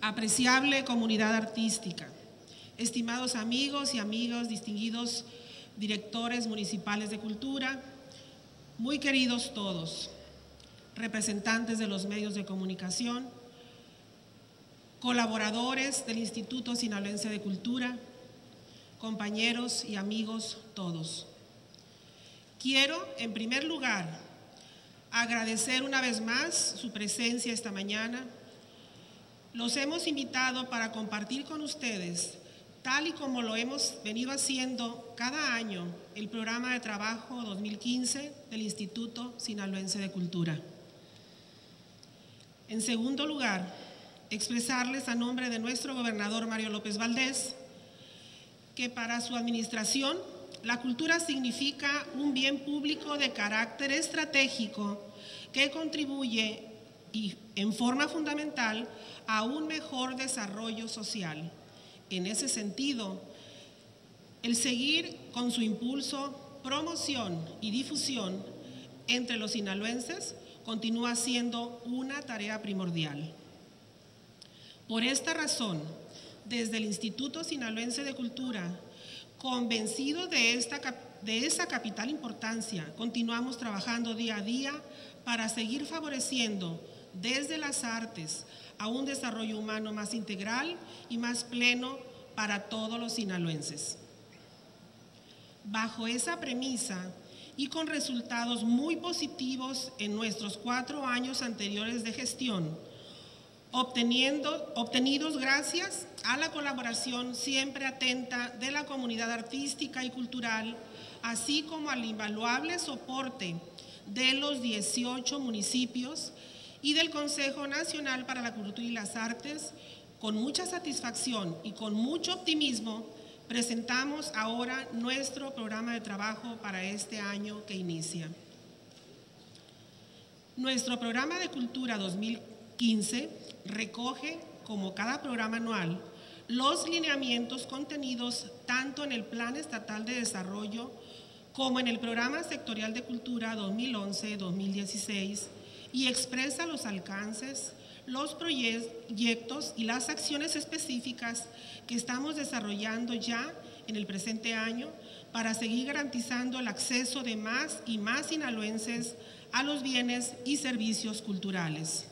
Apreciable comunidad artística, estimados amigos y amigas, distinguidos directores municipales de cultura, muy queridos todos, representantes de los medios de comunicación, colaboradores del Instituto Sinaloense de Cultura, compañeros y amigos todos. Quiero, en primer lugar, agradecer una vez más su presencia esta mañana. Los hemos invitado para compartir con ustedes, tal y como lo hemos venido haciendo cada año, el programa de trabajo 2015 del Instituto Sinaloense de Cultura. En segundo lugar, expresarles a nombre de nuestro gobernador Mario López Valdés que para su administración la cultura significa un bien público de carácter estratégico que contribuye y en forma fundamental a un mejor desarrollo social. En ese sentido, el seguir con su impulso, promoción y difusión entre los sinaloenses continúa siendo una tarea primordial. Por esta razón, desde el Instituto Sinaloense de Cultura, convencido de esa capital importancia, continuamos trabajando día a día para seguir favoreciendo desde las artes a un desarrollo humano más integral y más pleno para todos los sinaloenses. Bajo esa premisa y con resultados muy positivos en nuestros 4 años anteriores de gestión, obtenidos gracias a la colaboración siempre atenta de la comunidad artística y cultural, así como al invaluable soporte de los 18 municipios y del Consejo Nacional para la Cultura y las Artes, con mucha satisfacción y con mucho optimismo, presentamos ahora nuestro programa de trabajo para este año que inicia. Nuestro programa de Cultura 2015 recoge, como cada programa anual, los lineamientos contenidos tanto en el Plan Estatal de Desarrollo como en el Programa Sectorial de Cultura 2011-2016 y expresa los alcances, los proyectos y las acciones específicas que estamos desarrollando ya en el presente año para seguir garantizando el acceso de más y más sinaloenses a los bienes y servicios culturales.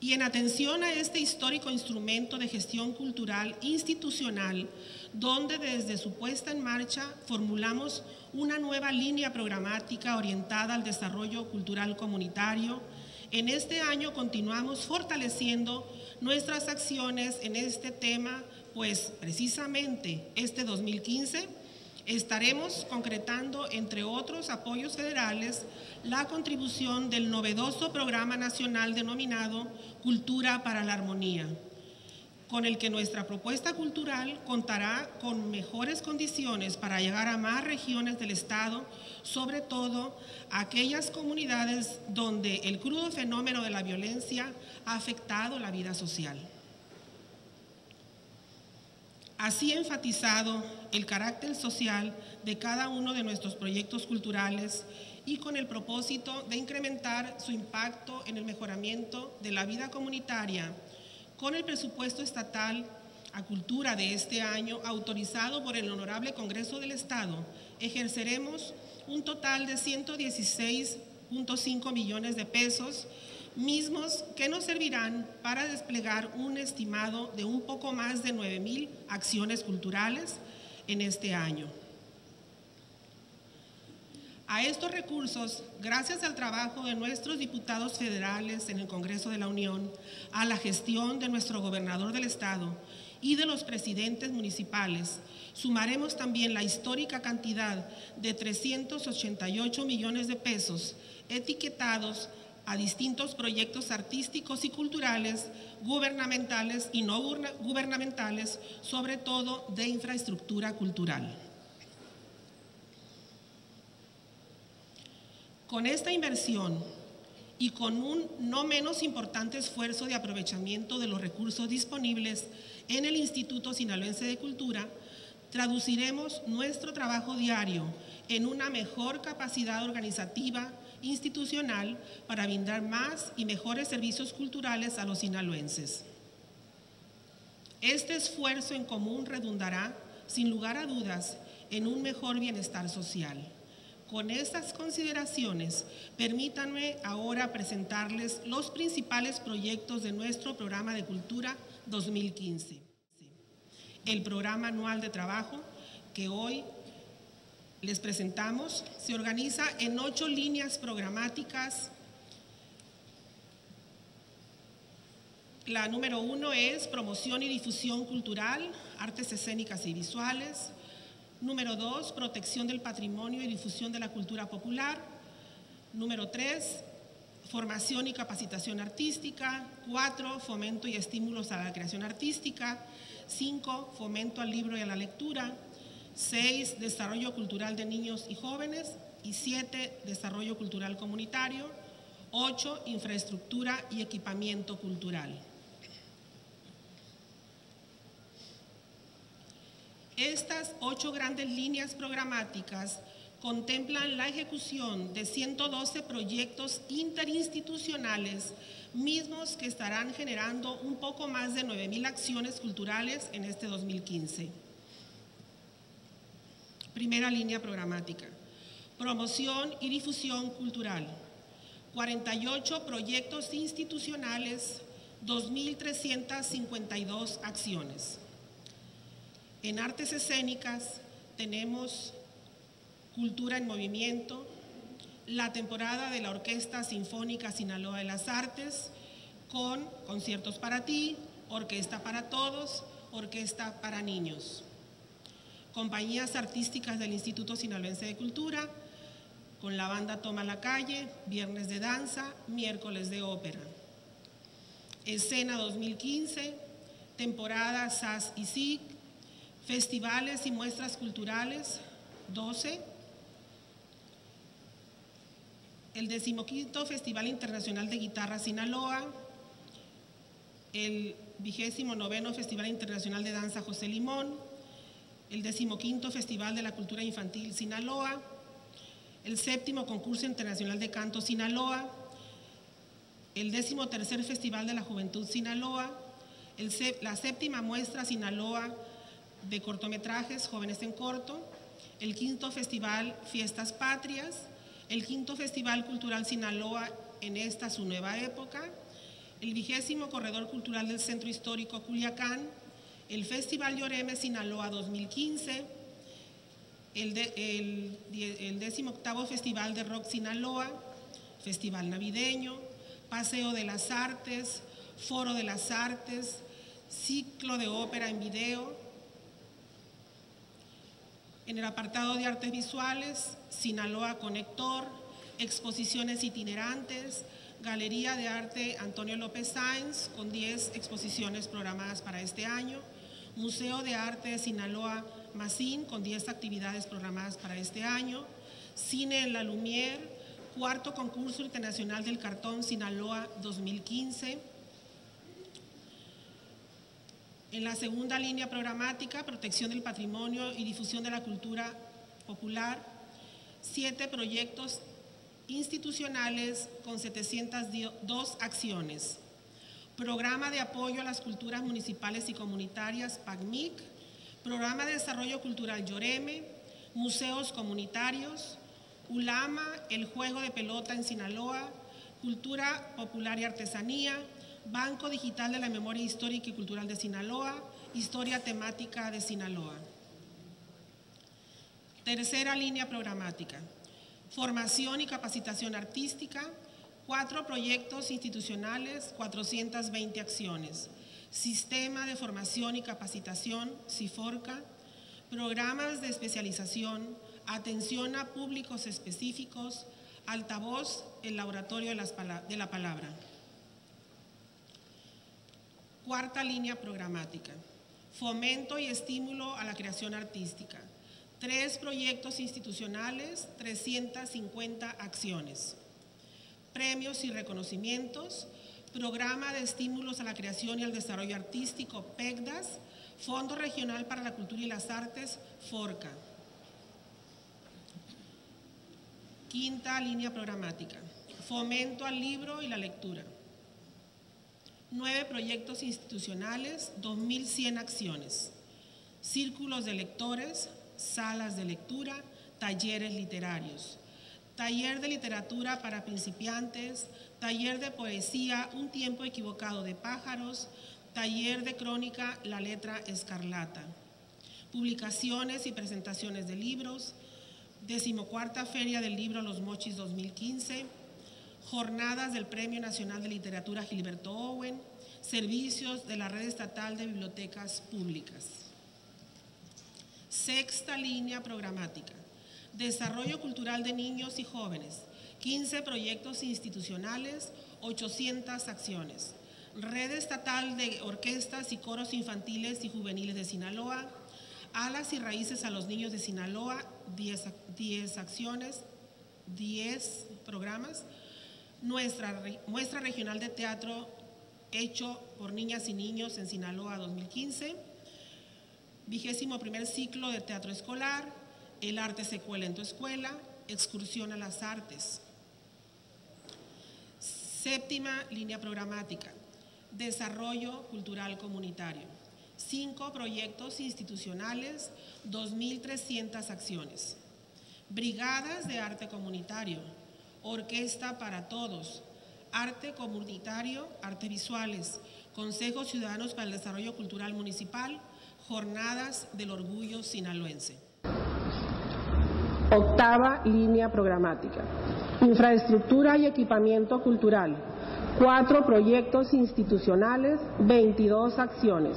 Y en atención a este histórico instrumento de gestión cultural institucional, donde desde su puesta en marcha formulamos una nueva línea programática orientada al desarrollo cultural comunitario, en este año continuamos fortaleciendo nuestras acciones en este tema, pues precisamente este 2015 estaremos concretando, entre otros apoyos federales, la contribución del novedoso programa nacional denominado Cultura para la Armonía, con el que nuestra propuesta cultural contará con mejores condiciones para llegar a más regiones del estado, sobre todo aquellas comunidades donde el crudo fenómeno de la violencia ha afectado la vida social. Así enfatizado el carácter social de cada uno de nuestros proyectos culturales y con el propósito de incrementar su impacto en el mejoramiento de la vida comunitaria, con el presupuesto estatal a cultura de este año autorizado por el Honorable Congreso del Estado, ejerceremos un total de 116.5 millones de pesos, mismos que nos servirán para desplegar un estimado de un poco más de 9,000 acciones culturales en este año. A estos recursos, gracias al trabajo de nuestros diputados federales en el Congreso de la Unión, a la gestión de nuestro gobernador del estado y de los presidentes municipales, sumaremos también la histórica cantidad de 388 millones de pesos etiquetados a distintos proyectos artísticos y culturales, gubernamentales y no gubernamentales, sobre todo de infraestructura cultural. Con esta inversión y con un no menos importante esfuerzo de aprovechamiento de los recursos disponibles en el Instituto Sinaloense de Cultura, traduciremos nuestro trabajo diario en una mejor capacidad organizativa institucional para brindar más y mejores servicios culturales a los sinaloenses. Este esfuerzo en común redundará, sin lugar a dudas, en un mejor bienestar social. Con estas consideraciones, permítanme ahora presentarles los principales proyectos de nuestro Programa de Cultura 2015. El programa anual de trabajo que hoy les presentamos se organiza en 8 líneas programáticas. La número 1 es promoción y difusión cultural, artes escénicas y visuales. Número 2, protección del patrimonio y difusión de la cultura popular. Número 3, formación y capacitación artística. 4, fomento y estímulos a la creación artística. 5, fomento al libro y a la lectura. 6, desarrollo cultural de niños y jóvenes. Y 7, desarrollo cultural comunitario. 8, infraestructura y equipamiento cultural. Estas 8 grandes líneas programáticas contemplan la ejecución de 112 proyectos interinstitucionales, mismos que estarán generando un poco más de 9,000 acciones culturales en este 2015. Primera línea programática, promoción y difusión cultural. 48 proyectos institucionales, 2,352 acciones. En artes escénicas tenemos Cultura en Movimiento, la temporada de la Orquesta Sinfónica Sinaloa de las Artes, con conciertos para ti, orquesta para todos, orquesta para niños. Compañías artísticas del Instituto Sinaloense de Cultura, con la Banda Toma la Calle, viernes de danza, miércoles de ópera. Escena 2015, temporada SAS y SIC. Festivales y muestras culturales, 12. El 15º Festival Internacional de Guitarra Sinaloa. El 29º Festival Internacional de Danza José Limón. El 15º Festival de la Cultura Infantil Sinaloa. El 7º Concurso Internacional de Canto Sinaloa. El 13º Festival de la Juventud Sinaloa. La 7ª Muestra Sinaloa de cortometrajes, Jóvenes en Corto, el 5º Festival Fiestas Patrias, el 5º Festival Cultural Sinaloa en esta su nueva época, el 20º Corredor Cultural del Centro Histórico Culiacán, el Festival Yoreme Sinaloa 2015, el 18º Festival de Rock Sinaloa, Festival Navideño, Paseo de las Artes, Foro de las Artes, Ciclo de Ópera en Video. En el apartado de artes visuales, Sinaloa Conector, exposiciones itinerantes, Galería de Arte Antonio López Sainz, con 10 exposiciones programadas para este año, Museo de Arte de Sinaloa Masín, con 10 actividades programadas para este año, Cine en la Lumière, Cuarto Concurso Internacional del Cartón Sinaloa 2015. En la segunda línea programática, protección del patrimonio y difusión de la cultura popular, 7 proyectos institucionales con 702 acciones. Programa de apoyo a las culturas municipales y comunitarias, PACMIC, Programa de Desarrollo Cultural Yoreme, Museos Comunitarios, ULAMA, el Juego de Pelota en Sinaloa, Cultura Popular y Artesanía, Banco Digital de la Memoria Histórica y Cultural de Sinaloa, Historia Temática de Sinaloa. Tercera línea programática, formación y capacitación artística, 4 proyectos institucionales, 420 acciones. Sistema de formación y capacitación, CIFORCA, programas de especialización, atención a públicos específicos, Altavoz, el laboratorio de la palabra. Cuarta línea programática, fomento y estímulo a la creación artística, 3 proyectos institucionales, 350 acciones. Premios y reconocimientos, Programa de Estímulos a la Creación y al Desarrollo Artístico, PECDAS, Fondo Regional para la Cultura y las Artes, FORCA. Quinta línea programática, fomento al libro y la lectura. 9 proyectos institucionales, 2100 acciones, círculos de lectores, salas de lectura, talleres literarios, taller de literatura para principiantes, taller de poesía, Un tiempo equivocado de pájaros, taller de crónica, La letra escarlata, publicaciones y presentaciones de libros, 14ª Feria del Libro Los Mochis 2015, jornadas del Premio Nacional de Literatura Gilberto Owen, servicios de la Red Estatal de Bibliotecas Públicas. 6ª línea programática, desarrollo cultural de niños y jóvenes, 15 proyectos institucionales, 800 acciones, Red Estatal de Orquestas y Coros Infantiles y Juveniles de Sinaloa, Alas y Raíces a los Niños de Sinaloa, 10 acciones, 10 programas, Muestra Regional de Teatro Hecho por Niñas y Niños en Sinaloa 2015, 21º Ciclo de Teatro Escolar, El Arte se cuela en tu escuela, Excursión a las Artes. 7ª línea programática, desarrollo cultural comunitario, 5 proyectos institucionales, 2300 acciones, brigadas de arte comunitario, Orquesta para Todos, Arte Comunitario, Artes Visuales, Consejos Ciudadanos para el Desarrollo Cultural Municipal, Jornadas del Orgullo Sinaloense. 8ª línea programática, infraestructura y equipamiento cultural, 4 proyectos institucionales, 22 acciones,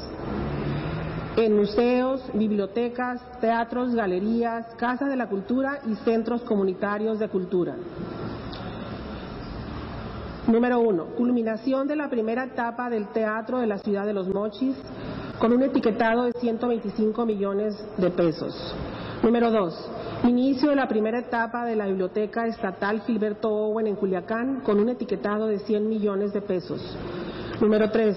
en museos, bibliotecas, teatros, galerías, casas de la cultura y centros comunitarios de cultura. Número 1, culminación de la primera etapa del Teatro de la Ciudad de los Mochis con un etiquetado de 125 millones de pesos. Número 2, inicio de la primera etapa de la Biblioteca Estatal Gilberto Owen en Culiacán con un etiquetado de 100 millones de pesos. Número 3,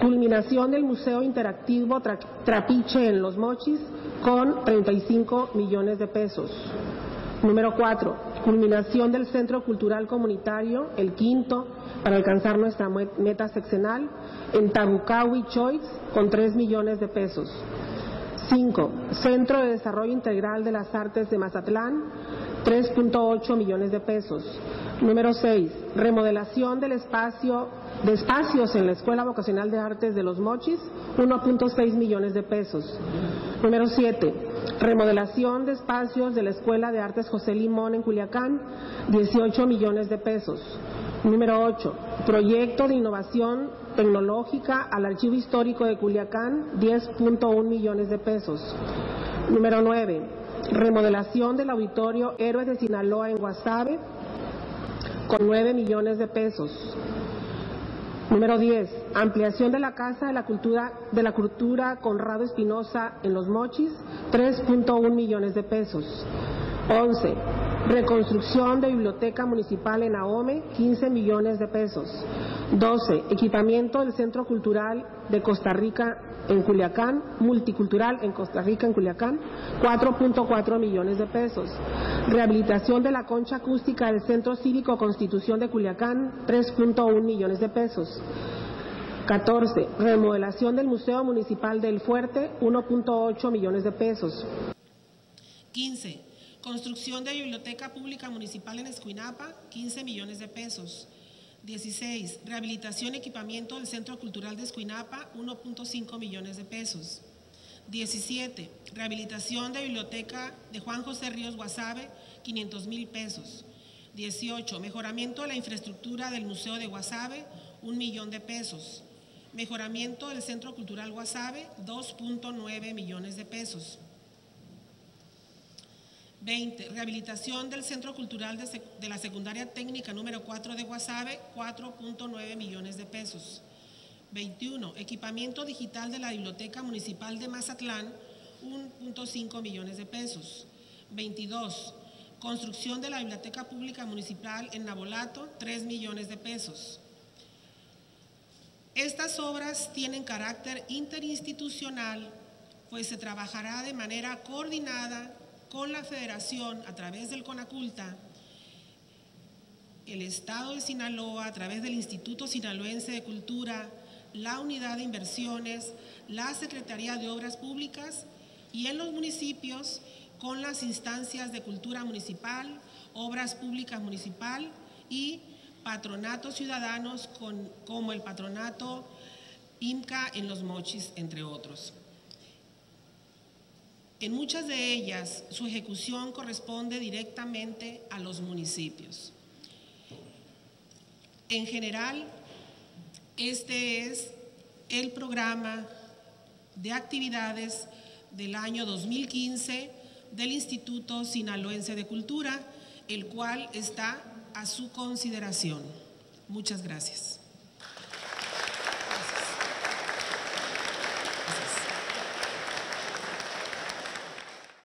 culminación del Museo Interactivo Trapiche en Los Mochis con 35 millones de pesos. Número 4, culminación del Centro Cultural Comunitario, el quinto, para alcanzar nuestra meta seccional en Tabucawi Choix con 3 millones de pesos. 5. Centro de Desarrollo Integral de las Artes de Mazatlán, 3.8 millones de pesos. Número 6, remodelación del espacios en la Escuela Vocacional de Artes de Los Mochis, 1.6 millones de pesos. Número 7, remodelación de espacios de la Escuela de Artes José Limón en Culiacán, 18 millones de pesos. Número 8, proyecto de innovación tecnológica al Archivo Histórico de Culiacán, 10.1 millones de pesos. Número 9, remodelación del Auditorio Héroes de Sinaloa en Guasave, con 9 millones de pesos. Número 10, ampliación de la Casa de la Cultura Conrado Espinosa en Los Mochis, 3.1 millones de pesos. 11, reconstrucción de Biblioteca Municipal en Ahome, 15 millones de pesos. 12, equipamiento del Centro Cultural de Costa Rica en Culiacán, multicultural en Costa Rica en Culiacán, 4.4 millones de pesos. Rehabilitación de la concha acústica del Centro Cívico Constitución de Culiacán, 3.1 millones de pesos. 14, remodelación del Museo Municipal del Fuerte, 1.8 millones de pesos. 15, construcción de Biblioteca Pública Municipal en Escuinapa, 15 millones de pesos. 16, rehabilitación y equipamiento del Centro Cultural de Escuinapa, 1.5 millones de pesos. 17, rehabilitación de Biblioteca de Juan José Ríos Guasave, 500 mil pesos. 18, mejoramiento de la infraestructura del Museo de Guasave, 1 millón de pesos. Mejoramiento del Centro Cultural Guasave, 2.9 millones de pesos. 20, rehabilitación del Centro Cultural de la Secundaria Técnica número 4 de Guasave, 4.9 millones de pesos. 21, equipamiento digital de la Biblioteca Municipal de Mazatlán, 1.5 millones de pesos. 22, construcción de la Biblioteca Pública Municipal en Navolato, 3 millones de pesos. Estas obras tienen carácter interinstitucional, pues se trabajará de manera coordinada con la Federación a través del CONACULTA el Estado de Sinaloa, a través del Instituto Sinaloense de Cultura, la Unidad de Inversiones, la Secretaría de Obras Públicas y en los municipios con las instancias de Cultura Municipal, Obras Públicas Municipal y patronatos ciudadanos como el patronato IMCA en Los Mochis, entre otros. En muchas de ellas, su ejecución corresponde directamente a los municipios. En general, este es el programa de actividades del año 2015 del Instituto Sinaloense de Cultura, el cual está a su consideración. Muchas gracias.